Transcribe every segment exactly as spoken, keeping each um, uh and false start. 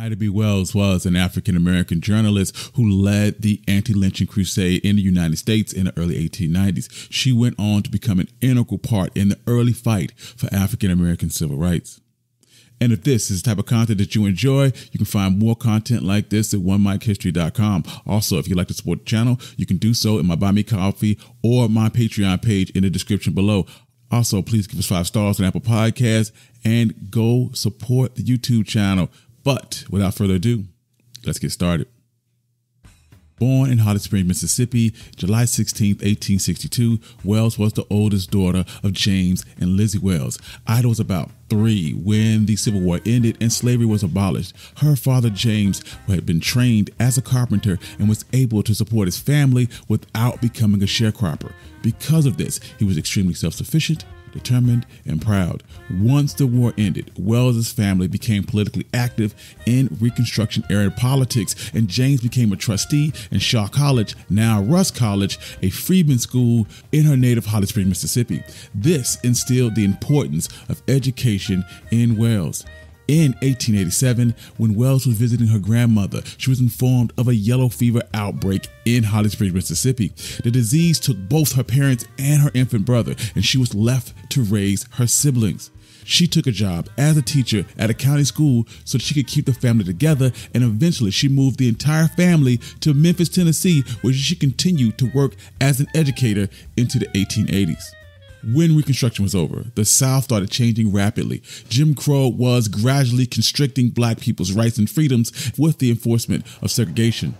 Ida B. Wells was an African-American journalist who led the anti-lynching crusade in the United States in the early eighteen nineties. She went on to become an integral part in the early fight for African-American civil rights. And if this is the type of content that you enjoy, you can find more content like this at One Mic History dot com. Also, if you'd like to support the channel, you can do so in my Buy Me Coffee or my Patreon page in the description below. Also, please give us five stars on Apple Podcasts and go support the YouTube channel. But without further ado, let's get started. Born in Holly Springs, Mississippi, July sixteenth, eighteen sixty-two, Wells was the oldest daughter of James and Lizzie Wells. Ida was about three when the Civil War ended and slavery was abolished. Her father, James, had been trained as a carpenter and was able to support his family without becoming a sharecropper. Because of this, he was extremely self-sufficient, determined, and proud. Once the war ended, Wells's family became politically active in Reconstruction era politics, and James became a trustee in Shaw College, now Rust College, a freedmen's school in her native Holly Springs, Mississippi. This instilled the importance of education in Wells. In eighteen eighty-seven, when Wells was visiting her grandmother, she was informed of a yellow fever outbreak in Holly Springs, Mississippi. The disease took both her parents and her infant brother, and she was left to raise her siblings. She took a job as a teacher at a county school so she could keep the family together, and eventually she moved the entire family to Memphis, Tennessee, where she continued to work as an educator into the eighteen eighties. When Reconstruction was over, the South started changing rapidly. Jim Crow was gradually constricting black people's rights and freedoms with the enforcement of segregation.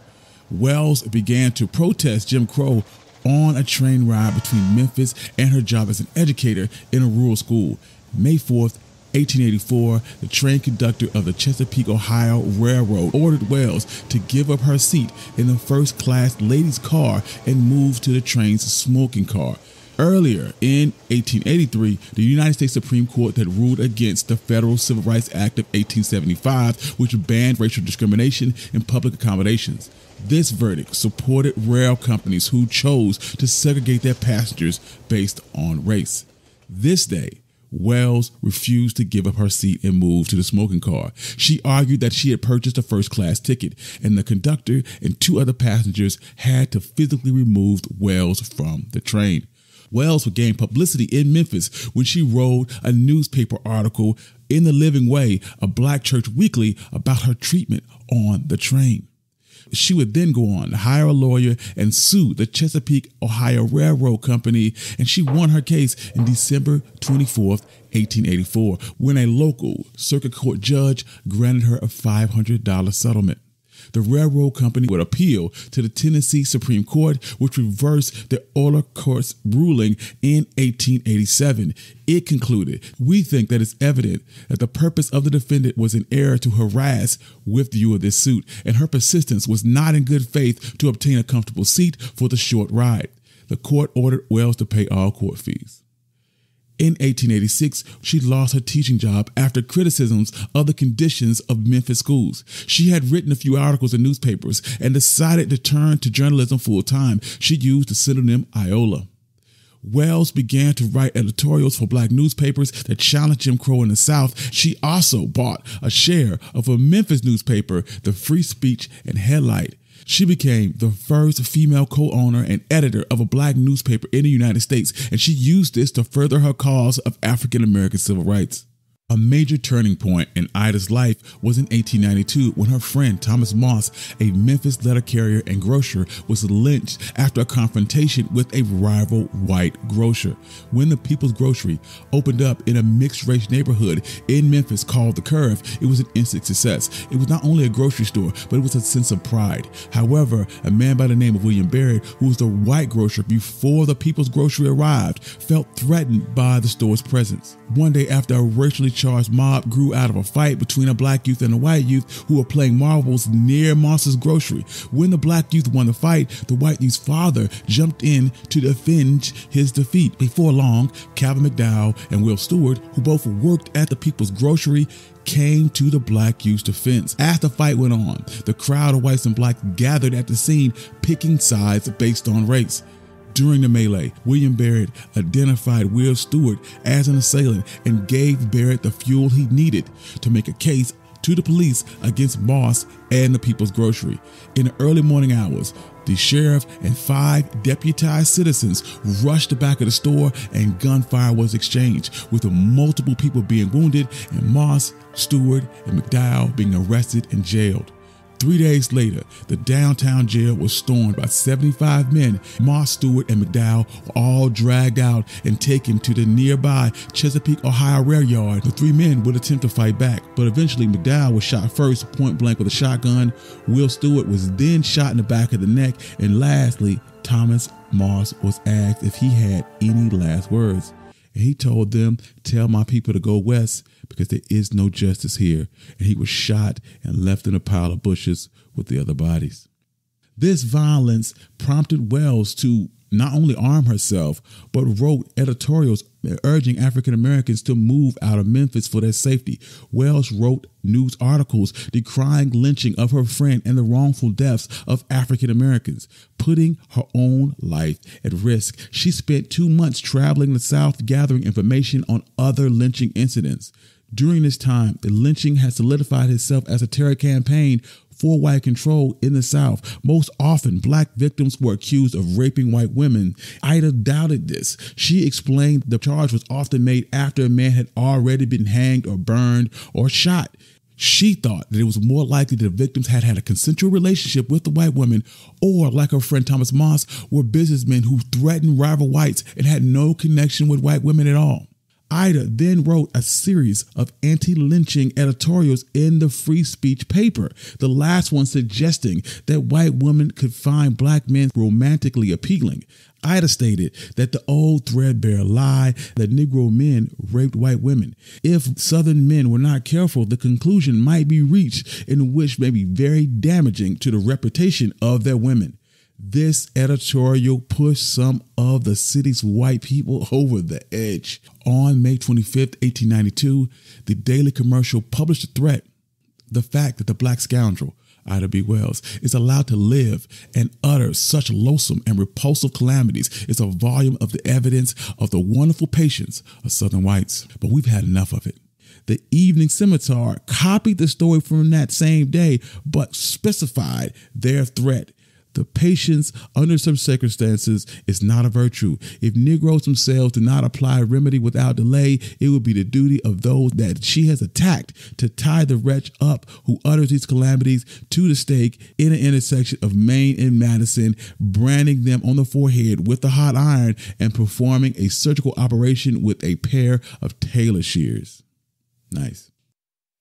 Wells began to protest Jim Crow on a train ride between Memphis and her job as an educator in a rural school. May fourth, eighteen eighty-four, the train conductor of the Chesapeake Ohio Railroad ordered Wells to give up her seat in the first-class ladies' car and move to the train's smoking car. Earlier in eighteen eighty-three, the United States Supreme Court had ruled against the Federal Civil Rights Act of eighteen seventy-five, which banned racial discrimination in public accommodations. This verdict supported rail companies who chose to segregate their passengers based on race. This day, Wells refused to give up her seat and moved to the smoking car. She argued that she had purchased a first-class ticket, and the conductor and two other passengers had to physically remove Wells from the train. Wells would gain publicity in Memphis when she wrote a newspaper article, In the Living Way, a black church weekly, about her treatment on the train. She would then go on to hire a lawyer and sue the Chesapeake Ohio Railroad Company, and she won her case in December twenty-fourth, eighteen eighty-four, when a local circuit court judge granted her a five hundred dollar settlement. The railroad company would appeal to the Tennessee Supreme Court, which reversed the Euler Court's ruling in eighteen eighty-seven. It concluded, "We think that it's evident that the purpose of the defendant was in error to harass with view of this suit, and her persistence was not in good faith to obtain a comfortable seat for the short ride." The court ordered Wells to pay all court fees. In eighteen eighty-six, she lost her teaching job after criticisms of the conditions of Memphis schools. She had written a few articles in newspapers and decided to turn to journalism full-time. She used the pseudonym Iola. Wells began to write editorials for black newspapers that challenged Jim Crow in the South. She also bought a share of a Memphis newspaper, the Free Speech and Headlight. She became the first female co-owner and editor of a black newspaper in the United States, and she used this to further her cause of African-American civil rights. A major turning point in Ida's life was in eighteen ninety-two when her friend Thomas Moss, a Memphis letter carrier and grocer, was lynched after a confrontation with a rival white grocer. When the People's Grocery opened up in a mixed-race neighborhood in Memphis called The Curve, it was an instant success. It was not only a grocery store, but it was a sense of pride. However, a man by the name of William Barrett, who was the white grocer before the People's Grocery arrived, felt threatened by the store's presence. One day, after a racially charged mob grew out of a fight between a black youth and a white youth who were playing marbles near Moss's grocery. When the black youth won the fight, the white youth's father jumped in to avenge his defeat. Before long, Calvin McDowell and Will Stewart, who both worked at the People's Grocery, came to the black youth's defense. As the fight went on, the crowd of whites and blacks gathered at the scene, picking sides based on race. During the melee, William Barrett identified Will Stewart as an assailant and gave Barrett the fuel he needed to make a case to the police against Moss and the People's Grocery. In the early morning hours, the sheriff and five deputized citizens rushed the back of the store and gunfire was exchanged, with multiple people being wounded and Moss, Stewart, and McDowell being arrested and jailed. Three days later, the downtown jail was stormed by seventy-five men. Moss, Stewart, and McDowell were all dragged out and taken to the nearby Chesapeake, Ohio Railroad. The three men would attempt to fight back, but eventually McDowell was shot first, point blank, with a shotgun. Will Stewart was then shot in the back of the neck. And lastly, Thomas Moss was asked if he had any last words. And he told them, "Tell my people to go west, because there is no justice here." And he was shot and left in a pile of bushes with the other bodies. This violence prompted Wells to not only arm herself, but wrote editorials urging African Americans to move out of Memphis for their safety. Wells wrote news articles decrying lynching of her friend and the wrongful deaths of African Americans, putting her own life at risk. She spent two months traveling the South, gathering information on other lynching incidents. During this time, the lynching had solidified itself as a terror campaign for white control in the South. Most often, black victims were accused of raping white women. Ida doubted this. She explained the charge was often made after a man had already been hanged or burned or shot. She thought that it was more likely that the victims had had a consensual relationship with the white woman, or, like her friend Thomas Moss, were businessmen who threatened rival whites and had no connection with white women at all. Ida then wrote a series of anti-lynching editorials in the Free Speech paper, the last one suggesting that white women could find black men romantically appealing. Ida stated that the old threadbare lie that Negro men raped white women. If Southern men were not careful, the conclusion might be reached, in which may be very damaging to the reputation of their women. This editorial pushed some of the city's white people over the edge. On May twenty-fifth, eighteen ninety-two, the Daily Commercial published a threat. The fact that the black scoundrel, Ida B. Wells, is allowed to live and utter such loathsome and repulsive calamities is a volume of the evidence of the wonderful patience of Southern whites. But we've had enough of it. The Evening Scimitar copied the story from that same day, but specified their threat. The patience under some circumstances is not a virtue. If Negroes themselves do not apply remedy without delay, it would be the duty of those that she has attacked to tie the wretch up who utters these calamities to the stake in an intersection of Maine and Madison, branding them on the forehead with the hot iron and performing a surgical operation with a pair of tailor shears. Nice.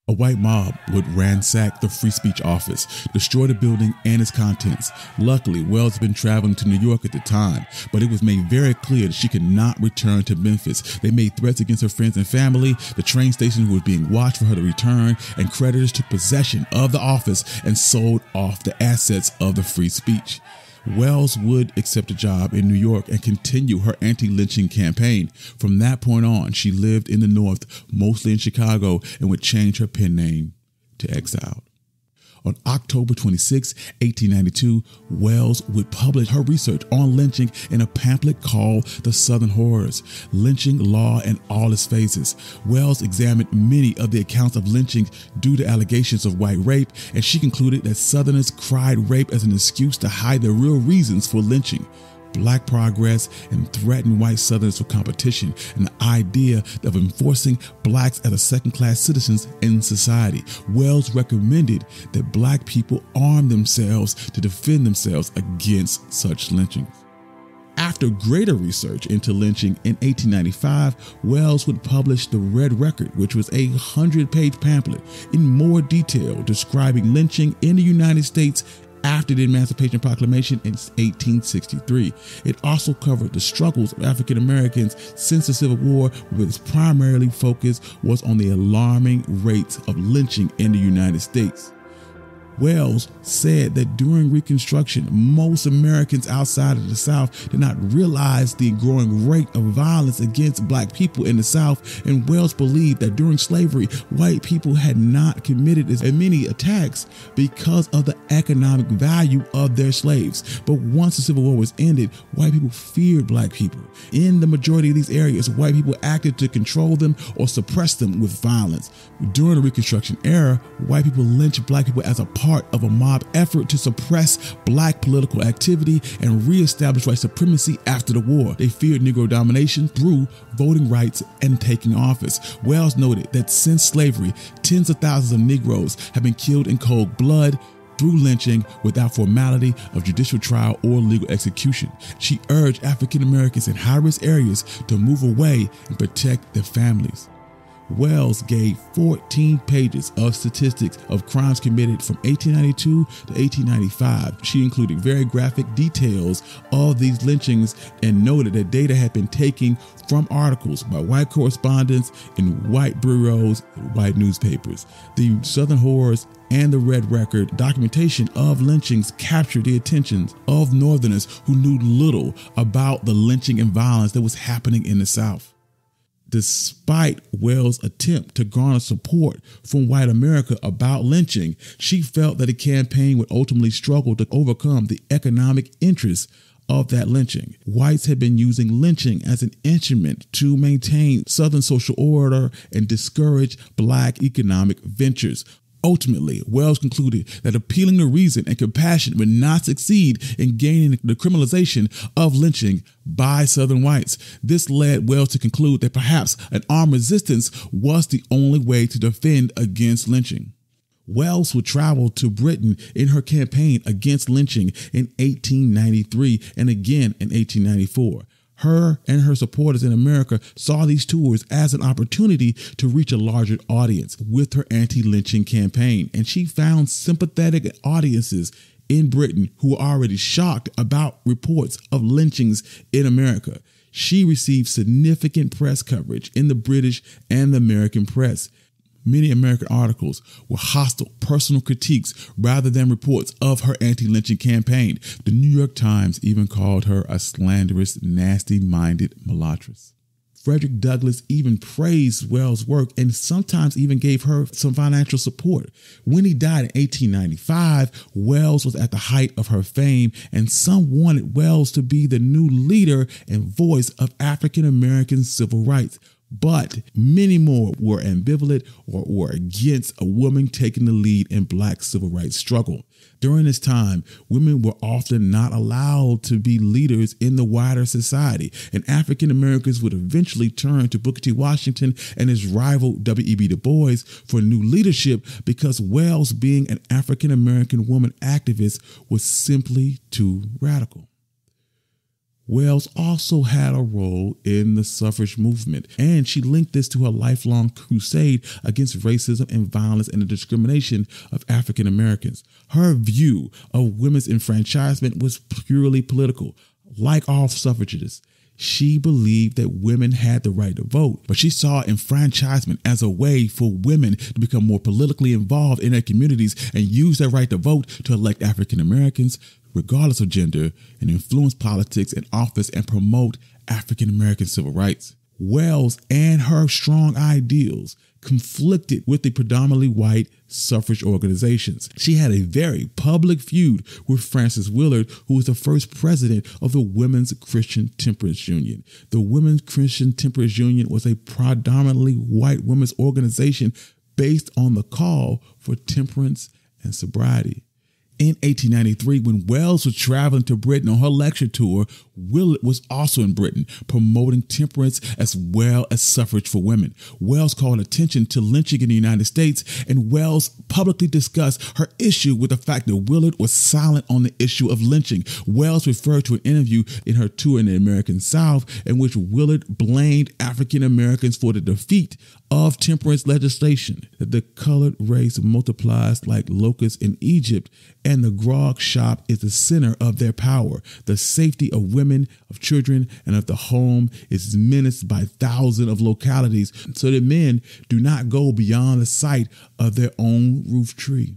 A white mob would ransack the Free Speech office, destroy the building and its contents. Luckily, Wells had been traveling to New York at the time, but it was made very clear that she could not return to Memphis. They made threats against her friends and family. The train station was being watched for her to return, and creditors took possession of the office and sold off the assets of the Free Speech. Wells would accept a job in New York and continue her anti-lynching campaign. From that point on, she lived in the North, mostly in Chicago, and would change her pen name to Exiled. On October twenty-sixth, eighteen ninety-two, Wells would publish her research on lynching in a pamphlet called The Southern Horrors, Lynching Law in All Its Phases. Wells examined many of the accounts of lynching due to allegations of white rape, and she concluded that Southerners cried rape as an excuse to hide the real reasons for lynching: black progress and threatened white Southerners for competition, and the idea of enforcing blacks as a second-class citizens in society. Wells recommended that black people arm themselves to defend themselves against such lynchings. After greater research into lynching in eighteen ninety-five, Wells would publish The Red Record, which was a hundred-page pamphlet in more detail describing lynching in the United States after the Emancipation Proclamation in eighteen sixty-three. It also covered the struggles of African Americans since the Civil War, where its primary focus was on the alarming rates of lynching in the United States. Wells said that during Reconstruction, most Americans outside of the South did not realize the growing rate of violence against black people in the South, and Wells believed that during slavery, white people had not committed as many attacks because of the economic value of their slaves. But once the Civil War was ended, white people feared black people. In the majority of these areas, white people acted to control them or suppress them with violence. During the Reconstruction era, white people lynched black people as a part of a mob effort to suppress black political activity and reestablish white supremacy after the war. They feared Negro domination through voting rights and taking office. Wells noted that since slavery, tens of thousands of Negroes have been killed in cold blood through lynching without formality of judicial trial or legal execution. She urged African Americans in high-risk areas to move away and protect their families. Wells gave fourteen pages of statistics of crimes committed from eighteen ninety-two to eighteen ninety-five. She included very graphic details of these lynchings and noted that data had been taken from articles by white correspondents in white bureaus and white newspapers. The Southern Horrors and the Red Record documentation of lynchings captured the attentions of Northerners who knew little about the lynching and violence that was happening in the South. Despite Wells' attempt to garner support from white America about lynching, she felt that the campaign would ultimately struggle to overcome the economic interests of that lynching. Whites had been using lynching as an instrument to maintain Southern social order and discourage black economic ventures. Ultimately, Wells concluded that appealing to reason and compassion would not succeed in gaining the criminalization of lynching by Southern whites. This led Wells to conclude that perhaps an armed resistance was the only way to defend against lynching. Wells would travel to Britain in her campaign against lynching in eighteen ninety-three and again in eighteen ninety-four. Her and her supporters in America saw these tours as an opportunity to reach a larger audience with her anti-lynching campaign, and she found sympathetic audiences in Britain who were already shocked about reports of lynchings in America. She received significant press coverage in the British and the American press. Many American articles were hostile personal critiques rather than reports of her anti-lynching campaign. The New York Times even called her a slanderous, nasty-minded mulatress. Frederick Douglass even praised Wells' work and sometimes even gave her some financial support. When he died in eighteen ninety-five, Wells was at the height of her fame, and some wanted Wells to be the new leader and voice of African-American civil rights. But many more were ambivalent or were against a woman taking the lead in black civil rights struggle. During this time, women were often not allowed to be leaders in the wider society, and African Americans would eventually turn to Booker T. Washington and his rival W E B Du Bois for new leadership because Wells, being an African American woman activist, was simply too radical. Wells also had a role in the suffrage movement, and she linked this to her lifelong crusade against racism and violence and the discrimination of African Americans. Her view of women's enfranchisement was purely political. Like all suffragists, she believed that women had the right to vote, but she saw enfranchisement as a way for women to become more politically involved in their communities and use their right to vote to elect African Americans, regardless of gender, and influence politics and office and promote African American civil rights. Wells and her strong ideals conflicted with the predominantly white suffrage organizations. She had a very public feud with Frances Willard, who was the first president of the Women's Christian Temperance Union. The Women's Christian Temperance Union was a predominantly white women's organization based on the call for temperance and sobriety. In eighteen ninety-three, when Wells was traveling to Britain on her lecture tour, Willard was also in Britain, promoting temperance as well as suffrage for women. Wells called attention to lynching in the United States, and Wells publicly discussed her issue with the fact that Willard was silent on the issue of lynching. Wells referred to an interview in her tour in the American South in which Willard blamed African Americans for the defeat of temperance legislation, that the colored race multiplies like locusts in Egypt, and the grog shop is the center of their power. The safety of women, of children, and of the home is menaced by thousands of localities, so that men do not go beyond the sight of their own roof tree.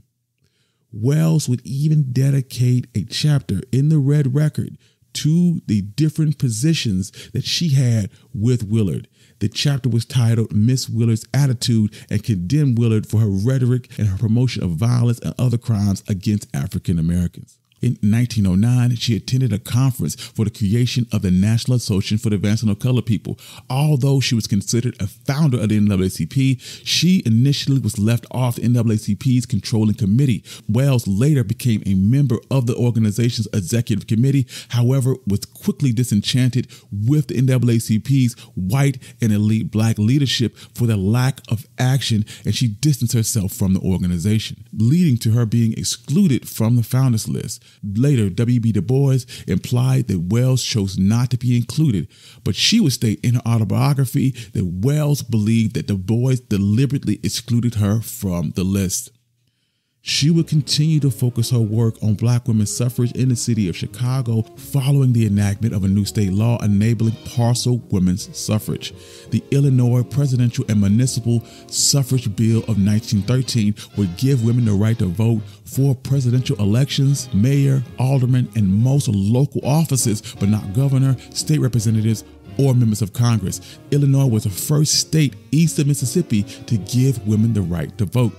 Wells would even dedicate a chapter in the Red Record to the different positions that she had with Willard. The chapter was titled Miss Willard's Attitude and condemned Willard for her rhetoric and her promotion of violence and other crimes against African Americans. In nineteen oh nine, she attended a conference for the creation of the National Association for the Advancement of Colored People. Although she was considered a founder of the N double A C P, she initially was left off the N double A C P's controlling committee. Wells later became a member of the organization's executive committee, however, was quickly disenchanted with the N double A C P's white and elite black leadership for their lack of action, and she distanced herself from the organization, leading to her being excluded from the founders list. Later, W E B Du Bois implied that Wells chose not to be included, but she would state in her autobiography that Wells believed that Du Bois deliberately excluded her from the list. She would continue to focus her work on black women's suffrage in the city of Chicago following the enactment of a new state law enabling partial women's suffrage. The Illinois Presidential and Municipal Suffrage Bill of nineteen thirteen would give women the right to vote for presidential elections, mayor, alderman, and most local offices, but not governor, state representatives, or members of Congress. Illinois was the first state east of Mississippi to give women the right to vote.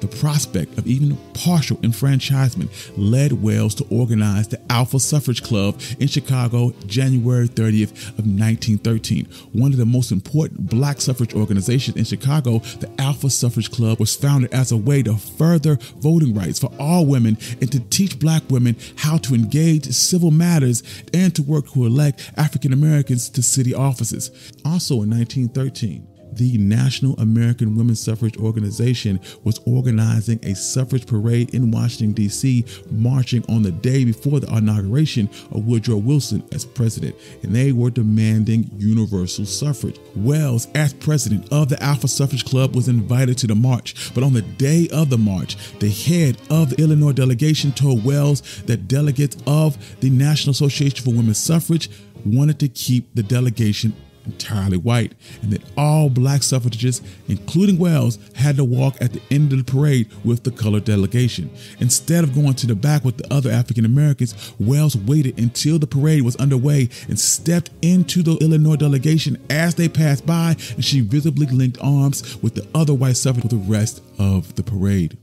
The prospect of even partial enfranchisement led Wells to organize the Alpha Suffrage Club in Chicago, January thirtieth of nineteen thirteen. One of the most important black suffrage organizations in Chicago, the Alpha Suffrage Club was founded as a way to further voting rights for all women and to teach black women how to engage civil matters and to work to elect African Americans to city offices. Also in nineteen thirteen, the National American Women's Suffrage Organization was organizing a suffrage parade in Washington, D C, marching on the day before the inauguration of Woodrow Wilson as president, and they were demanding universal suffrage. Wells, as president of the Alpha Suffrage Club, was invited to the march, but on the day of the march, the head of the Illinois delegation told Wells that delegates of the National Association for Women's Suffrage wanted to keep the delegation entirely white, and that all black suffragists, including Wells, had to walk at the end of the parade with the colored delegation. Instead of going to the back with the other African Americans, Wells waited until the parade was underway and stepped into the Illinois delegation as they passed by, and she visibly linked arms with the other white suffragists for the rest of the parade.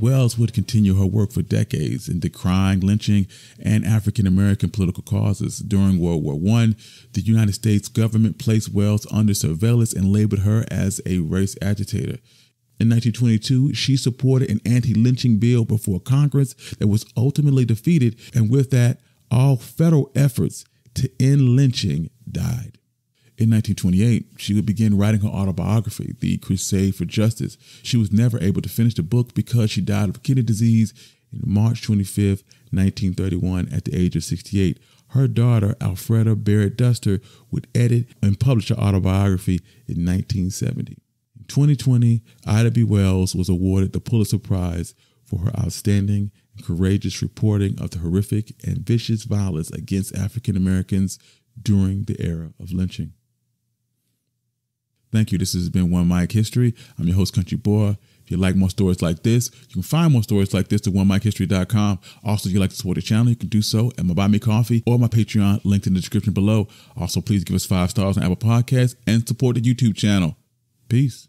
Wells would continue her work for decades in decrying lynching and African-American political causes. During World War One, the United States government placed Wells under surveillance and labeled her as a race agitator. In nineteen twenty-two, she supported an anti-lynching bill before Congress that was ultimately defeated, and with that, all federal efforts to end lynching died. In nineteen twenty-eight, she would begin writing her autobiography, The Crusade for Justice. She was never able to finish the book because she died of kidney disease on March twenty-fifth, nineteen thirty-one, at the age of sixty-eight. Her daughter, Alfreda Barrett Duster, would edit and publish her autobiography in nineteen seventy. In twenty twenty, Ida B. Wells was awarded the Pulitzer Prize for her outstanding and courageous reporting of the horrific and vicious violence against African Americans during the era of lynching. Thank you. This has been One Mic History. I'm your host, Country Boy. If you like more stories like this, you can find more stories like this at One Mic History dot com. Also, if you'd like to support the channel, you can do so at my Buy Me Coffee or my Patreon, linked in the description below. Also, please give us five stars on Apple Podcasts and support the YouTube channel. Peace.